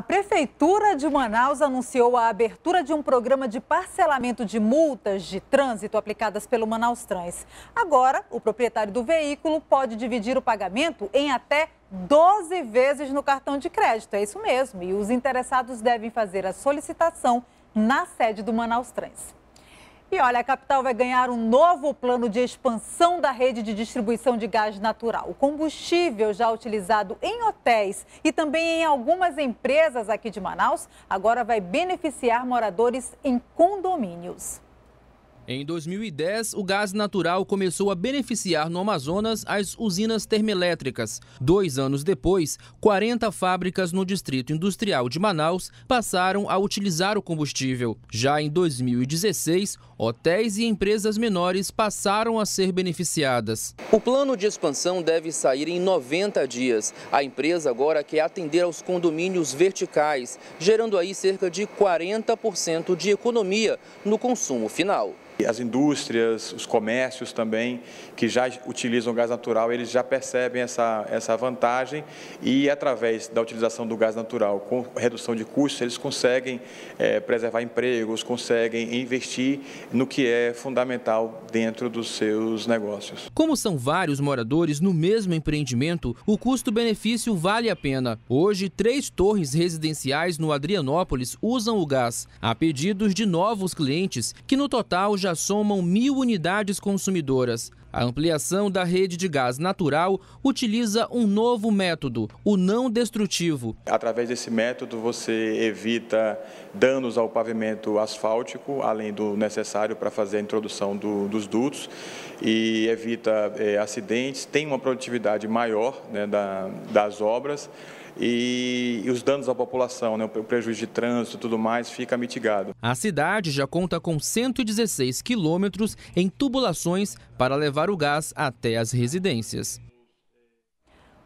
A Prefeitura de Manaus anunciou a abertura de um programa de parcelamento de multas de trânsito aplicadas pelo Manaus Trans. Agora, o proprietário do veículo pode dividir o pagamento em até 12 vezes no cartão de crédito. É isso mesmo, e os interessados devem fazer a solicitação na sede do Manaus Trans. E olha, a capital vai ganhar um novo plano de expansão da rede de distribuição de gás natural. O combustível já utilizado em hotéis e também em algumas empresas aqui de Manaus, agora vai beneficiar moradores em condomínios. Em 2010, o gás natural começou a beneficiar no Amazonas as usinas termoelétricas. 2 anos depois, 40 fábricas no Distrito Industrial de Manaus passaram a utilizar o combustível. Já em 2016, hotéis e empresas menores passaram a ser beneficiadas. O plano de expansão deve sair em 90 dias. A empresa agora quer atender aos condomínios verticais, gerando aí cerca de 40% de economia no consumo final. As indústrias, os comércios também, que já utilizam gás natural, eles já percebem essa vantagem e, através da utilização do gás natural, com redução de custos, eles conseguem preservar empregos, conseguem investir no que é fundamental dentro dos seus negócios. Como são vários moradores no mesmo empreendimento, o custo-benefício vale a pena. Hoje, 3 torres residenciais no Adrianópolis usam o gás, a pedidos de novos clientes, que no total já somam 1.000 unidades consumidoras. A ampliação da rede de gás natural utiliza um novo método, o não destrutivo. Através desse método você evita danos ao pavimento asfáltico, além do necessário para fazer a introdução dos dutos, e evita acidentes, tem uma produtividade maior, né, das obras, e os danos à população, né, o prejuízo de trânsito e tudo mais, fica mitigado. A cidade já conta com 116 quilômetros em tubulações para levar o gás até as residências.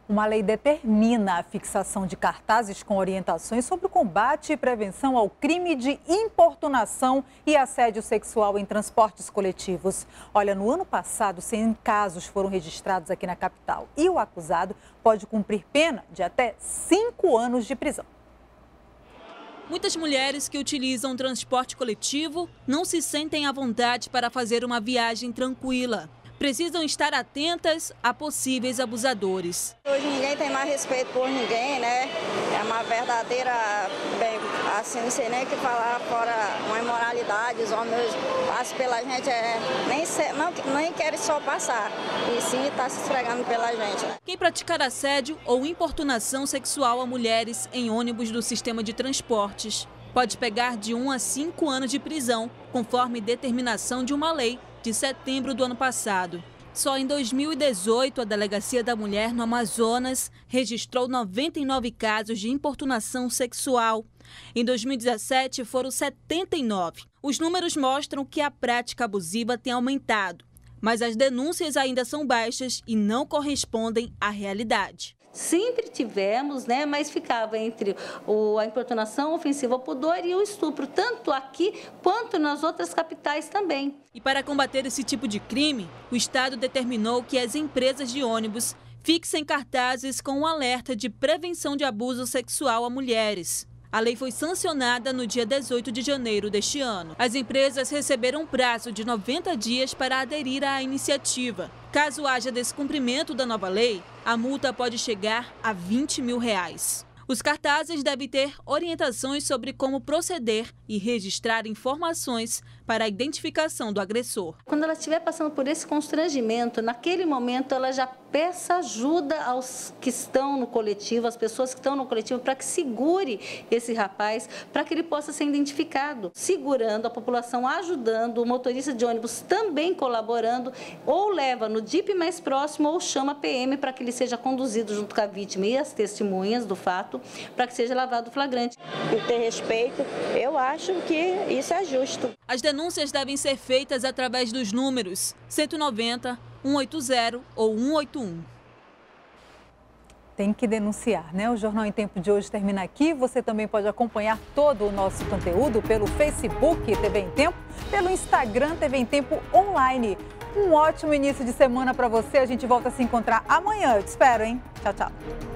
Uma lei determina a fixação de cartazes com orientações sobre o combate e prevenção ao crime de importunação e assédio sexual em transportes coletivos. Olha, no ano passado, 100 casos foram registrados aqui na capital e o acusado pode cumprir pena de até 5 anos de prisão. Muitas mulheres que utilizam transporte coletivo não se sentem à vontade para fazer uma viagem tranquila. Precisam estar atentas a possíveis abusadores. Hoje ninguém tem mais respeito por ninguém, né? É uma verdadeira, bem, assim, não sei nem o que falar, fora uma imoralidade. Os homens hoje passam pela gente, nem querem só passar, e sim está se esfregando pela gente. Né? Quem praticar assédio ou importunação sexual a mulheres em ônibus do sistema de transportes pode pegar de 1 a 5 anos de prisão, conforme determinação de uma lei de setembro do ano passado. Só em 2018, a Delegacia da Mulher no Amazonas registrou 99 casos de importunação sexual. Em 2017, foram 79. Os números mostram que a prática abusiva tem aumentado, mas as denúncias ainda são baixas e não correspondem à realidade. Sempre tivemos, né, mas ficava entre a importunação ofensiva ao pudor e o estupro, tanto aqui quanto nas outras capitais também. E para combater esse tipo de crime, o Estado determinou que as empresas de ônibus fixem cartazes com um alerta de prevenção de abuso sexual a mulheres. A lei foi sancionada no dia 18 de janeiro deste ano. As empresas receberam um prazo de 90 dias para aderir à iniciativa. Caso haja descumprimento da nova lei, a multa pode chegar a R$ 20.000. Os cartazes devem ter orientações sobre como proceder e registrar informações para a identificação do agressor. Quando ela estiver passando por esse constrangimento, naquele momento ela já peça ajuda aos que estão no coletivo, às pessoas que estão no coletivo, para que segure esse rapaz, para que ele possa ser identificado. Segurando a população, ajudando, o motorista de ônibus também colaborando, ou leva no DIP mais próximo ou chama a PM para que ele seja conduzido junto com a vítima e as testemunhas do fato, para que seja lavado o flagrante. E ter respeito, eu acho que isso é justo. As denúncias devem ser feitas através dos números 190, 180 ou 181. Tem que denunciar, né? O Jornal em Tempo de hoje termina aqui. Você também pode acompanhar todo o nosso conteúdo pelo Facebook TV em Tempo, pelo Instagram TV em Tempo Online. Um ótimo início de semana para você. A gente volta a se encontrar amanhã. Eu te espero, hein? Tchau, tchau.